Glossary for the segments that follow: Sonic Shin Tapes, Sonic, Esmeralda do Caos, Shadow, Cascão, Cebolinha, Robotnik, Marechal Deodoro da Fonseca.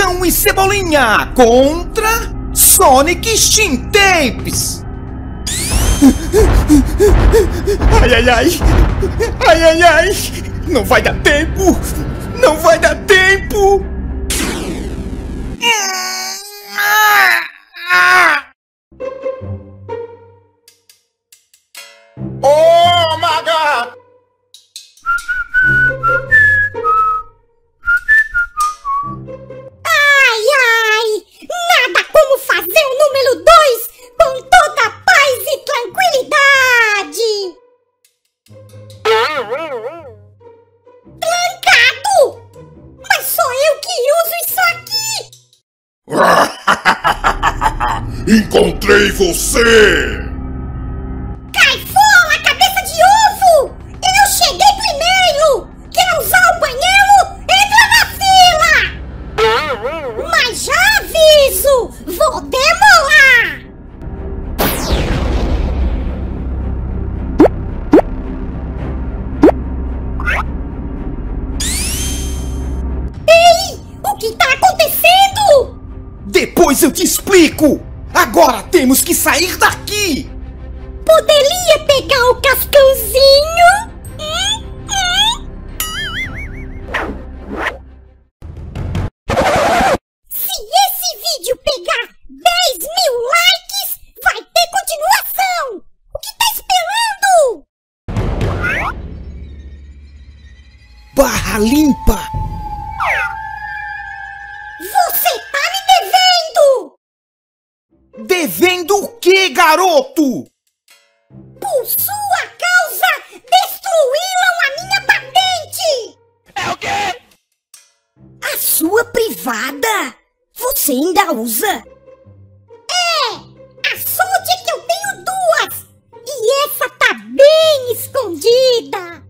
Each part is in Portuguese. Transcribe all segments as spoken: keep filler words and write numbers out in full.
Cascão e Cebolinha contra Sonic Shin Tapes. Ai, ai, ai. Ai, ai, ai. Não vai dar tempo. Não vai dar tempo. Oh, my God. Encontrei você! Cai fora, cabeça de ovo! Eu cheguei primeiro! Quer usar o banheiro? Entra na fila! Mas já aviso! Vou demorar! Ei! O que tá acontecendo? Depois eu te explico! Agora temos que sair daqui! Poderia pegar o Cascãozinho? Hum, hum. Se esse vídeo pegar dez mil likes, vai ter continuação! O que tá esperando? Barra limpa! Devendo o que, garoto? Por sua causa, destruíram a minha patente! É o quê? A sua privada? Você ainda usa? É! A sorte é que eu tenho duas! E essa tá bem escondida!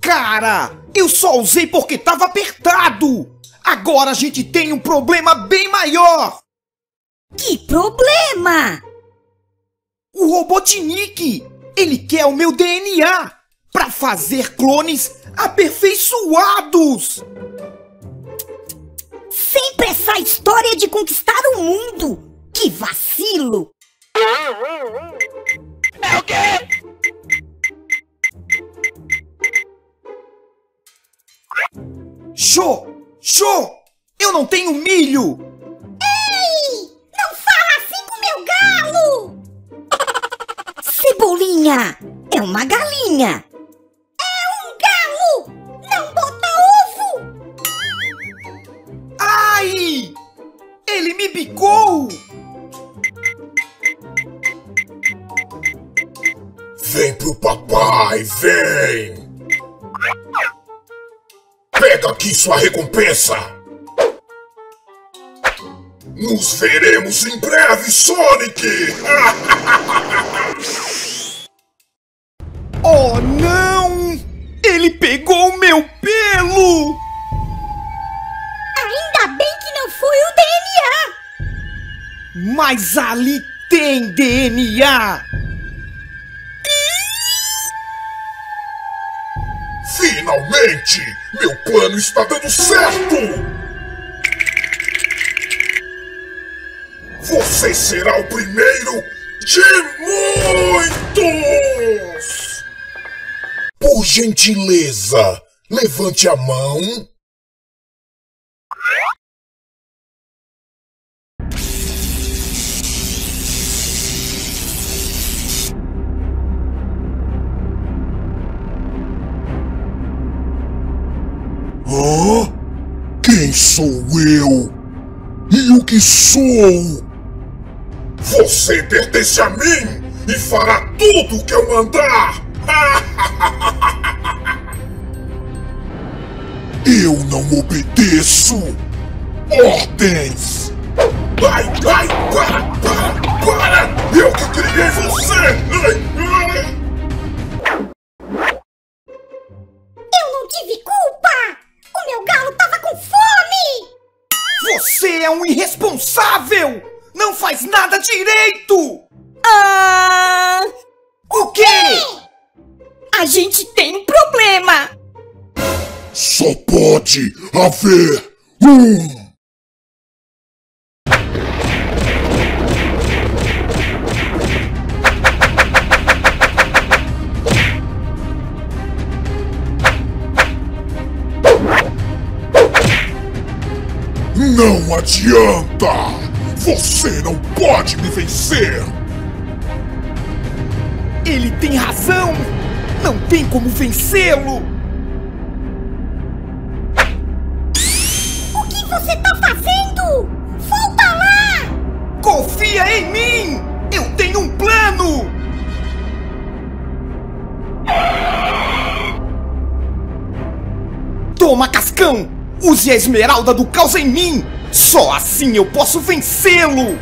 Cara, eu só usei porque tava apertado! Agora a gente tem um problema bem maior! Que problema? O Robotnik, ele quer o meu D N A para fazer clones aperfeiçoados. Sempre essa história de conquistar o mundo. Que vacilo! É o quê? Show! Show! Eu não tenho milho! Cebolinha, é uma galinha. É um galo, não bota ovo. Ai, ele me bicou. Vem pro papai, vem. Pega aqui sua recompensa. Nos veremos em breve, Sonic. Oh não! Ele pegou o meu pelo! Ainda bem que não foi o D N A! Mas ali tem D N A! Finalmente! Meu plano está dando certo! Você será o primeiro de muitos! Por gentileza, levante a mão. Ah? Quem sou eu? E o que sou? Você pertence a mim e fará tudo o que eu mandar! Eu não obedeço ordens! Ai, ai, para, para, para! Eu que criei você! Eu não tive culpa! O meu galo tava com fome! Você é um irresponsável! Não faz nada direito! Ah... O quê? Ei! A gente tem um problema! Só pode haver Não adianta! Você não pode me vencer! Ele tem razão! Não tem como vencê-lo! O que você tá fazendo? Volta lá! Confia em mim! Eu tenho um plano! Toma, Cascão! Use a Esmeralda do Caos em mim! Só assim eu posso vencê-lo!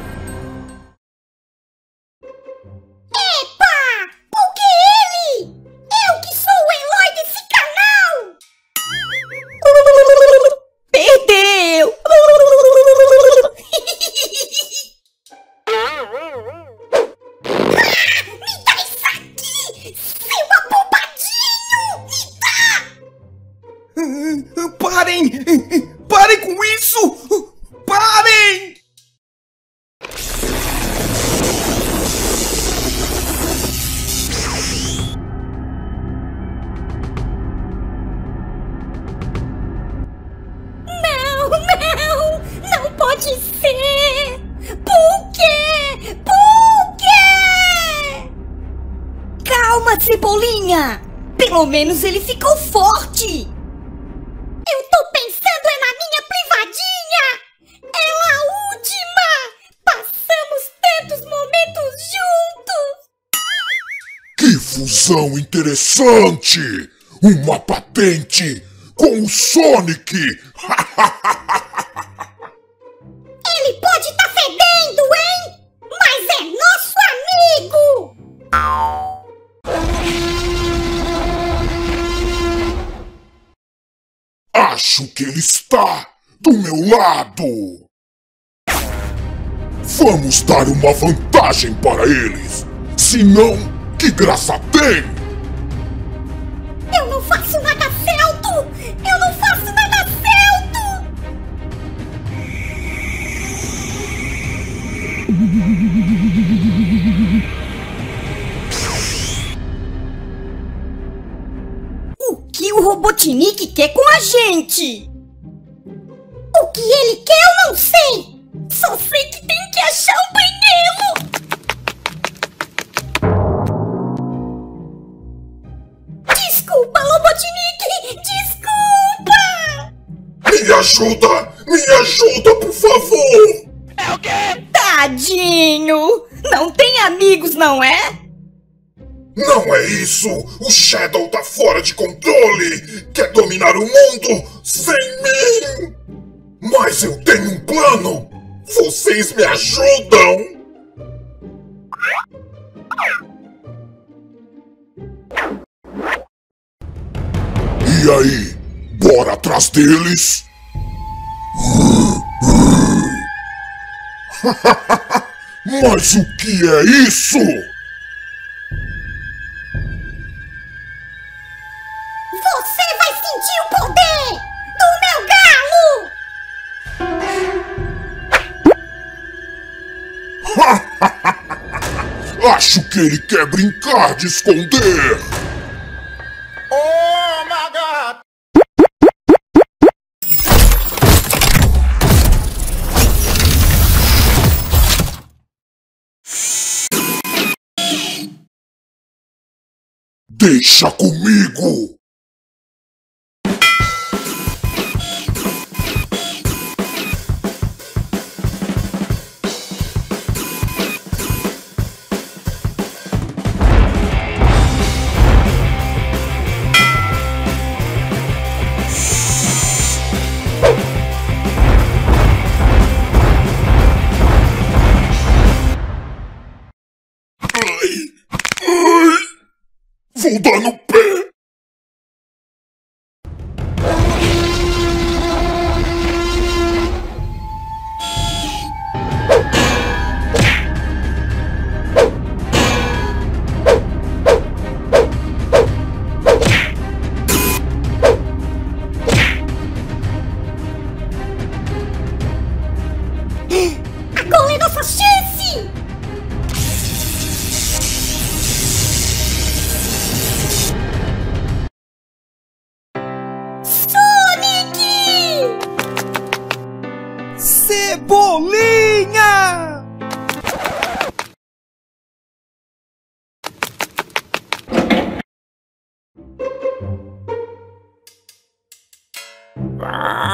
Epa! Porque ele! Eu que sou o herói desse canal! Perdeu! Ah, me dá isso aqui! Seu abobadinho! Me dá! Uh, uh, parem! Parem com isso! Parem! Não, não! Não pode ser! Por quê? Por quê? Calma, Cebolinha! Pelo menos ele ficou forte! Eu tô pensando é na minha privadinha! Ela é a última! Passamos tantos momentos juntos! Que fusão interessante! Uma patente com o Sonic! Ele pode tá fedendo, hein? Mas é nosso amigo! Acho que ele está do meu lado! Vamos dar uma vantagem para eles! Senão, que graça tem! Eu não faço nada certo! Eu não faço nada certo! O que o Robotnik quer com a gente? O que ele quer eu não sei! Só sei que tem que achar um banheiro! Desculpa, Robotnik! Desculpa! Me ajuda! Me ajuda, por favor! É o quê? Tadinho! Não tem amigos, não é? Não é isso! O Shadow tá fora de controle! Quer dominar o mundo sem mim! Mas eu tenho um plano! Vocês me ajudam! E aí? Bora atrás deles? Mas o que é isso? Acho que ele quer brincar de esconder! Oh my God! Deixa comigo! Vou dar no pé! Cebolinha! Ah!